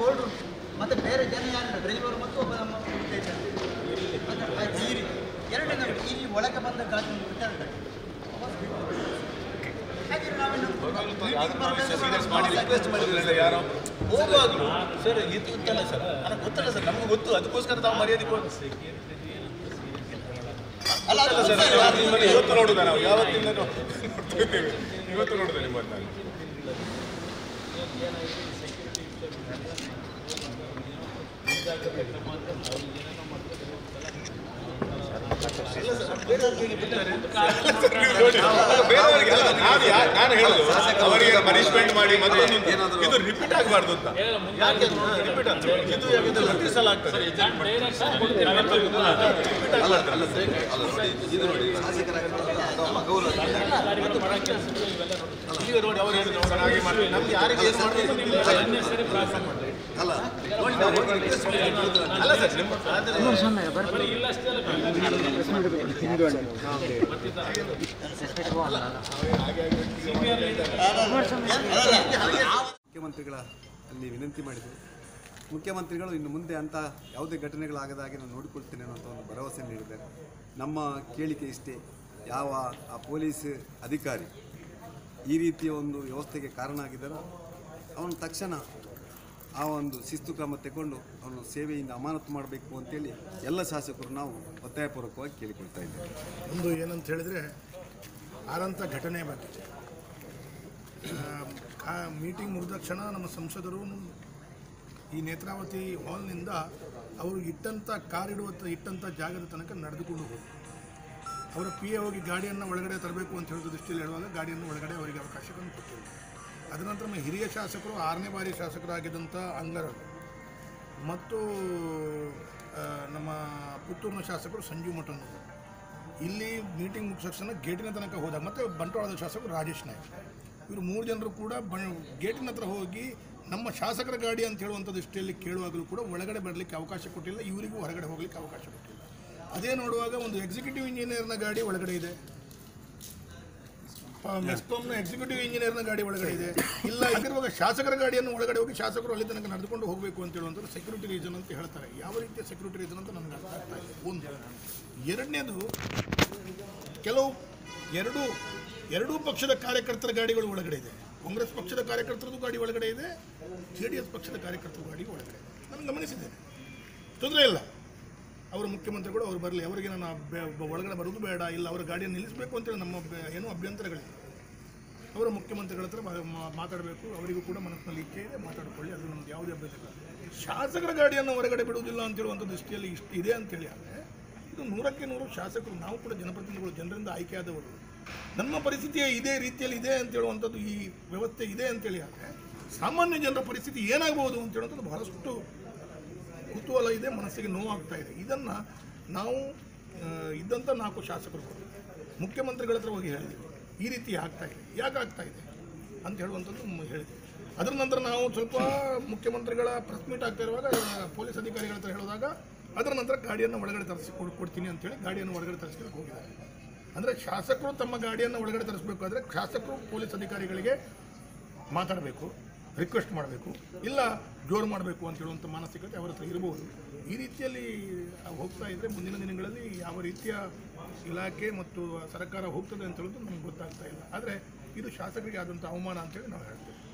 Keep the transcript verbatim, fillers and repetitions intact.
Board ಮತ್ತು ಬೇರೆ ಜನ ಯಾರು ಡ್ರೈವರ್ ಮತ್ತು ಒಬ್ಬ ನಮ್ಮ ಜೀರಿ ಎರಡನೇ ಇಲ್ಲಿ ಒಳಗೆ ಬಂದ ಗಾಜು ಬಿಟ್ಟಾರೆ ಹೋಗುವಾಗಲೂ ಸರ್ ಇದು ಗೊತ್ತಲ್ಲ ಸರ್ ನನಗೆ ಗೊತ್ತಲ್ಲ ಸರ್ ನಮ್ಗೆ ಗೊತ್ತು ಅದಕ್ಕೋಸ್ಕರ ತಾವು ಮರ್ಯಾದೆ ಅಲ್ಲ ಅಲ್ಲ ಸರ್ ನಿಮ್ಮಲ್ಲಿ ಇವತ್ತು ನೋಡುದ ನಾವು ಯಾವತ್ತಿಂದ ನೋಡ್ತಿದ್ದೇವೆ ಇವತ್ತು ನೋಡುದ ನಿಮ್ಮಲ್ಲಿ ನಾನು ಬೇರೆಯವರಿಗೆ ಅಲ್ಲ ನಾನು ಯಾಕೆ ನಾನು ಹೇಳುದು ಅವರಿಗೆ ಪನಿಷ್ಮೆಂಟ್ ಮಾಡಿ ಮತ್ತೆ ಇದು ರಿಪೀಟ್ ಆಗಬಾರ್ದು ಅಂತ ಯಾಕೆ ರಿಪೀಟ್ ಆಗ್ತದೆ ಇದು ಪ್ರತಿ ಸಲ ಆಗ್ತದೆ ಇದು ನೋಡಿ ಈಗ ನೋಡಿ ಅವ್ರು ಹೇಳಿದ್ರು ನಮ್ಗೆ ಯಾರಿಗೆ ಅಲ್ಲ ಅಲ್ಲ ಸರ್ ಮುಖ್ಯಮಂತ್ರಿಗಳ ಅಲ್ಲಿ ವಿನಂತಿ ಮಾಡಿದರು. ಮುಖ್ಯಮಂತ್ರಿಗಳು ಇನ್ನು ಮುಂದೆ ಅಂತ ಯಾವುದೇ ಘಟನೆಗಳಾಗದ ಹಾಗೆ ನಾನು ನೋಡಿಕೊಳ್ತೇನೆ ಅನ್ನೋಂಥ ಒಂದು ಭರವಸೆ ನೀಡಿದ್ದಾರೆ. ನಮ್ಮ ಕೇಳಿಕೆ ಇಷ್ಟೇ, ಯಾವ ಆ ಪೊಲೀಸ್ ಅಧಿಕಾರಿ ಈ ರೀತಿಯ ಒಂದು ವ್ಯವಸ್ಥೆಗೆ ಕಾರಣ ಆಗಿದ್ದಾರೋ ಅವನು ತಕ್ಷಣ ಆ ಒಂದು ಶಿಸ್ತು ಕ್ರಮ ತಗೊಂಡು ಅವನು ಸೇವೆಯಿಂದ ಅಮಾನತು ಮಾಡಬೇಕು ಅಂತೇಳಿ ಎಲ್ಲ ಶಾಸಕರು ನಾವು ಒತ್ತಾಯಪೂರ್ವಕವಾಗಿ ಕೇಳಿಕೊಳ್ತಾ ಇದ್ದೇವೆ. ಒಂದು ಏನಂತ ಹೇಳಿದರೆ ಆದಂಥ ಘಟನೆ ಬಗ್ಗೆ ಮೀಟಿಂಗ್ ಮುಗಿದ ಕ್ಷಣ ನಮ್ಮ ಸಂಸದರು ಈ ನೇತ್ರಾವತಿ ಹಾಲ್ನಿಂದ ಅವರು ಇಟ್ಟಂಥ ಕಾರಿಡುವ ಇಟ್ಟಂಥ ಜಾಗದ ತನಕ ನಡೆದುಕೊಂಡು ಹೋಗಿ ಅವರ ಪಿ ಎ ಹೋಗಿ ಗಾಡಿಯನ್ನು ಒಳಗಡೆ ತರಬೇಕು ಅಂತ ಹೇಳಿದ ದೃಷ್ಟಿಯಲ್ಲಿ ಹೇಳುವಾಗ ಗಾಡಿಯನ್ನು ಒಳಗಡೆ ಅವರಿಗೆ ಅವಕಾಶಗಳನ್ನು ಕೊಟ್ಟಿಲ್ಲ. ಅದನಂತರ ನಮ್ಮ ಹಿರಿಯ ಶಾಸಕರು ಆರನೇ ಬಾರಿ ಶಾಸಕರಾಗಿದ್ದಂಥ ಅಂಗರು ಮತ್ತು ನಮ್ಮ ಪುತ್ತೂರಿನ ಶಾಸಕರು ಸಂಜೀವ್ ಮಠನವರು ಇಲ್ಲಿ ಮೀಟಿಂಗ್ ಮುಗಿಸೋಕ್ಷಣ ಗೇಟಿನ ತನಕ ಹೋದಾಗ ಮತ್ತು ಬಂಟ್ವಾಳದ ಶಾಸಕರು ರಾಜೇಶ್ ನಾಯ್ಕ್ ಇವರು ಮೂರು ಜನರು ಕೂಡ ಬ ಗೇಟಿನ ಹತ್ರ ಹೋಗಿ ನಮ್ಮ ಶಾಸಕರ ಗಾಡಿ ಅಂತ ಹೇಳುವಂಥ ದೃಷ್ಟಿಯಲ್ಲಿ ಕೇಳುವಾಗಲೂ ಕೂಡ ಒಳಗಡೆ ಬರಲಿಕ್ಕೆ ಅವಕಾಶ ಕೊಟ್ಟಿಲ್ಲ, ಇವರಿಗೂ ಹೊರಗಡೆ ಹೋಗಲಿಕ್ಕೆ ಅವಕಾಶ ಕೊಟ್ಟಿಲ್ಲ. ಅದೇ ನೋಡುವಾಗ ಒಂದು ಎಕ್ಸಿಕ್ಯೂಟಿವ್ ಇಂಜಿನಿಯರ್ನ ಗಾಡಿ ಒಳಗಡೆ ಇದೆ, ಮೆಸ್ಕಾಂನ ಎಕ್ಸಿಕ್ಯೂಟಿವ್ ಇಂಜಿನಿಯರ್ನ ಗಾಡಿ ಒಳಗಡೆ ಇದೆ, ಇಲ್ಲ ಇಲ್ಲಿರುವಾಗ ಶಾಸಕರ ಗಾಡಿಯನ್ನು ಒಳಗಡೆ ಹೋಗಿ ಶಾಸಕರು ಅಲ್ಲಿ ತನಕ ನಡೆದುಕೊಂಡು ಹೋಗಬೇಕು ಅಂತ ಹೇಳುವಂಥದ್ದು ಸೆಕ್ಯೂರಿಟಿ ರೀಸನ್ ಅಂತ ಹೇಳ್ತಾರೆ. ಯಾವ ರೀತಿಯ ಸೆಕ್ಯೂರಿಟಿ ರೀಸನ್ ಅಂತ ನನಗೆ ಅರ್ಥ ಆಗ್ತಾ ಇದೆ. ಒಂದು ಎರಡನೇದು, ಕೆಲವು ಎರಡು ಎರಡೂ ಪಕ್ಷದ ಕಾರ್ಯಕರ್ತರ ಗಾಡಿಗಳು ಒಳಗಡೆ ಇದೆ. ಕಾಂಗ್ರೆಸ್ ಪಕ್ಷದ ಕಾರ್ಯಕರ್ತರದ್ದು ಗಾಡಿ ಒಳಗಡೆ ಇದೆ, ಜೆ ಡಿ ಎಸ್ ಪಕ್ಷದ ಕಾರ್ಯಕರ್ತರ ಗಾಡಿ ಒಳಗಡೆ ಇದೆ. ನಾನು ಗಮನಿಸಿದ್ದೇನೆ, ತೊಂದರೆ ಇಲ್ಲ. ಅವರು ಮುಖ್ಯಮಂತ್ರಿಗಳು ಅವ್ರು ಬರಲಿ, ಅವರಿಗೆ ನಾನು ಒಳಗಡೆ ಬರೋದು ಬೇಡ, ಇಲ್ಲ ಅವರ ಗಾಡಿಯನ್ನು ನಿಲ್ಲಿಸಬೇಕು ಅಂತೇಳಿ ನಮ್ಮ ಏನೂ ಅಭ್ಯಂತರಗಳಿದೆ. ಅವರ ಮುಖ್ಯಮಂತ್ರಿಗಳ ಹತ್ರ ಮಾತಾಡಬೇಕು, ಅವರಿಗೂ ಕೂಡ ಮನಸ್ಸಿನಲ್ಲಿ ಇಚ್ಛೆ ಇದೆ, ಮಾತಾಡಿಕೊಳ್ಳಿ, ಅದು ನಮ್ಗೆ ಯಾವುದೇ ಅಭ್ಯಂತರಗಳಿಲ್ಲ. ಶಾಸಕರ ಗಾಡಿಯನ್ನು ಹೊರಗಡೆ ಬಿಡುವುದಿಲ್ಲ ಅಂತೇಳುವಂಥ ದೃಷ್ಟಿಯಲ್ಲಿ ಇಷ್ಟು ಇದೆ ಅಂತೇಳಿ ಆದರೆ ಇದು ನೂರಕ್ಕೆ ನೂರು ಶಾಸಕರು, ನಾವು ಕೂಡ ಜನಪ್ರತಿನಿಧಿಗಳು, ಜನರಿಂದ ಆಯ್ಕೆಯಾದವರು, ನಮ್ಮ ಪರಿಸ್ಥಿತಿಯೇ ಇದೇ ರೀತಿಯಲ್ಲಿ ಇದೆ ಅಂತೇಳುವಂಥದ್ದು, ಈ ವ್ಯವಸ್ಥೆ ಇದೆ ಅಂತೇಳಿ ಆದರೆ ಸಾಮಾನ್ಯ ಜನರ ಪರಿಸ್ಥಿತಿ ಏನಾಗಬಹುದು ಅಂತೇಳುವಂಥದ್ದು ಬಹಳಷ್ಟು ಕುತೂಹಲ ಇದೆ, ಮನಸ್ಸಿಗೆ ನೋವಾಗ್ತಾ ಇದೆ. ಇದನ್ನು ನಾವು ಇದ್ದಂಥ ನಾಲ್ಕು ಶಾಸಕರು ಮುಖ್ಯಮಂತ್ರಿಗಳ ಹತ್ರ ಹೋಗಿ ಹೇಳಿದ್ವಿ, ಈ ರೀತಿ ಆಗ್ತಾಯಿದೆ, ಯಾಕೆ ಆಗ್ತಾಯಿದೆ ಅಂತ ಹೇಳುವಂಥದ್ದು ಹೇಳಿದ್ವಿ. ಅದರ ನಂತರ ನಾವು ಸ್ವಲ್ಪ ಮುಖ್ಯಮಂತ್ರಿಗಳ ಪ್ರೆಸ್ ಮೀಟ್ ಆಗ್ತಾ ಇರುವಾಗ ಪೊಲೀಸ್ ಅಧಿಕಾರಿಗಳ ಹತ್ರ ಹೇಳಿದಾಗ ಅದರ ನಂತರ ಗಾಡಿಯನ್ನು ಒಳಗಡೆ ತರಿಸಿ ಕೊಡ್ ಕೊಡ್ತೀನಿ ಅಂತೇಳಿ ಗಾಡಿಯನ್ನು ಒಳಗಡೆ ತರಿಸ್ಲಿಕ್ಕೆ ಹೋಗಿದ್ದಾರೆ. ಅಂದರೆ ಶಾಸಕರು ತಮ್ಮ ಗಾಡಿಯನ್ನು ಒಳಗಡೆ ತರಿಸಬೇಕಾದ್ರೆ ಶಾಸಕರು ಪೊಲೀಸ್ ಅಧಿಕಾರಿಗಳಿಗೆ ಮಾತಾಡಬೇಕು, ರಿಕ್ವೆಸ್ಟ್ ಮಾಡಬೇಕು, ಇಲ್ಲ ಜೋರು ಮಾಡಬೇಕು ಅಂತ ಹೇಳುವಂಥ ಮಾನಸಿಕತೆ ಅವರ ಹತ್ರ ಇರಬಹುದು. ಈ ರೀತಿಯಲ್ಲಿ ಹೋಗ್ತಾ ಇದ್ದರೆ ಮುಂದಿನ ದಿನಗಳಲ್ಲಿ ಯಾವ ರೀತಿಯ ಇಲಾಖೆ ಮತ್ತು ಸರ್ಕಾರ ಹೋಗ್ತದೆ ಅಂತ ಹೇಳೋದು ನಮ್ಗೆ ಗೊತ್ತಾಗ್ತಾ ಇಲ್ಲ. ಆದರೆ ಇದು ಶಾಸಕರಿಗೆ ಆದಂಥ ಅವಮಾನ ಅಂತೇಳಿ ನಾವು ಹೇಳ್ತೇವೆ.